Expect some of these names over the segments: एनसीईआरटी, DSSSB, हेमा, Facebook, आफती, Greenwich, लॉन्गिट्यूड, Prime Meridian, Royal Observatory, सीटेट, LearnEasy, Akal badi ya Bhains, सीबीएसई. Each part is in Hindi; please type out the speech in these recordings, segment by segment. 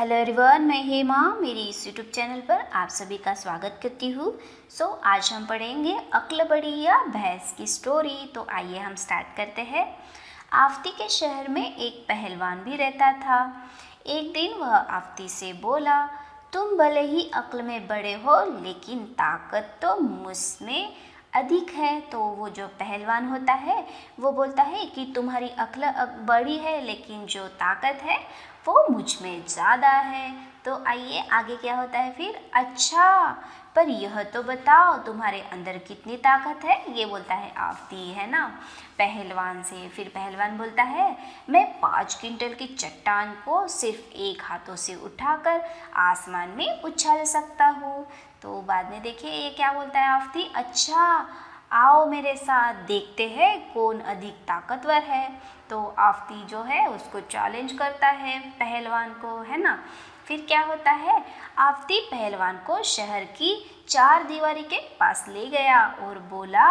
हेलो एवरीवन, मैं हेमा मेरी इस यूट्यूब चैनल पर आप सभी का स्वागत करती हूँ। सो आज हम पढ़ेंगे अकल बड़ी या भैंस की स्टोरी। तो आइए हम स्टार्ट करते हैं। आफती के शहर में एक पहलवान भी रहता था। एक दिन वह आफती से बोला, तुम भले ही अक्ल में बड़े हो लेकिन ताकत तो मुझमें अधिक है। तो वो जो पहलवान होता है वो बोलता है कि तुम्हारी अक्ल बड़ी है लेकिन जो ताकत है वो मुझ में ज़्यादा है। तो आइए आगे क्या होता है फिर। अच्छा पर यह तो बताओ तुम्हारे अंदर कितनी ताकत है, ये बोलता है आफती, है ना, पहलवान से। फिर पहलवान बोलता है, मैं 5 क्विंटल की चट्टान को सिर्फ एक हाथों से उठाकर आसमान में उछाल सकता हूँ। तो बाद में देखिए ये क्या बोलता है आफती, अच्छा आओ मेरे साथ देखते हैं कौन अधिक ताकतवर है। तो आफती जो है उसको चैलेंज करता है पहलवान को, है ना। फिर क्या होता है, आफती पहलवान को शहर की 4 दीवारी के पास ले गया और बोला,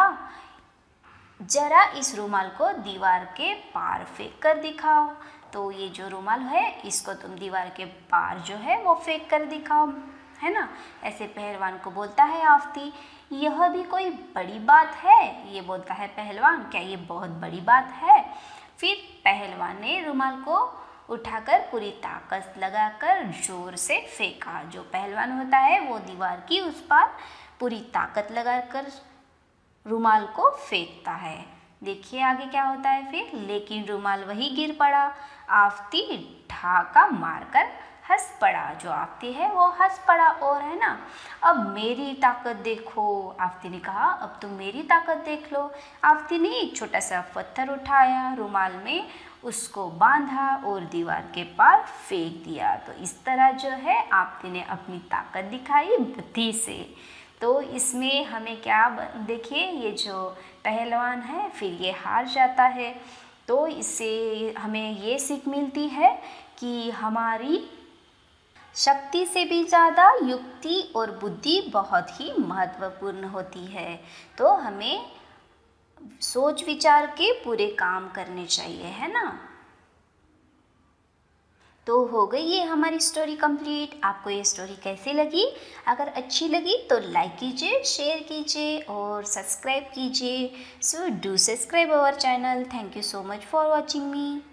जरा इस रुमाल को दीवार के पार फेंक कर दिखाओ। तो ये जो रुमाल है इसको तुम दीवार के पार जो है वो फेंक कर दिखाओ, है ना। ऐसे पहलवान को बोलता है आफती, यह भी कोई बड़ी बात है, ये बोलता है पहलवान, क्या ये बहुत बड़ी बात है। फिर पहलवान ने रुमाल को उठाकर पूरी ताकत लगाकर जोर से फेंका। जो पहलवान होता है वो दीवार की उस पार पूरी ताकत लगाकर रुमाल को फेंकता है। देखिए आगे क्या होता है फिर। लेकिन रुमाल वही गिर पड़ा। आफती ढाका मारकर हंस पड़ा। जो आफती है वो हंस पड़ा और, है ना, अब मेरी ताकत देखो, आफती ने कहा, अब तुम मेरी ताकत देख लो। आफती ने एक छोटा सा पत्थर उठाया, रुमाल में उसको बांधा और दीवार के पार फेंक दिया। तो इस तरह जो है आफती ने अपनी ताकत दिखाई बुद्धि से। तो इसमें हमें क्या, देखिए ये जो पहलवान है फिर ये हार जाता है। तो इससे हमें ये सीख मिलती है कि हमारी शक्ति से भी ज़्यादा युक्ति और बुद्धि बहुत ही महत्वपूर्ण होती है। तो हमें सोच विचार के पूरे काम करने चाहिए, है ना। तो हो गई ये हमारी स्टोरी कंप्लीट। आपको ये स्टोरी कैसी लगी? अगर अच्छी लगी तो लाइक कीजिए, शेयर कीजिए और सब्सक्राइब कीजिए। So do subscribe our channel. Thank you so much for watching me.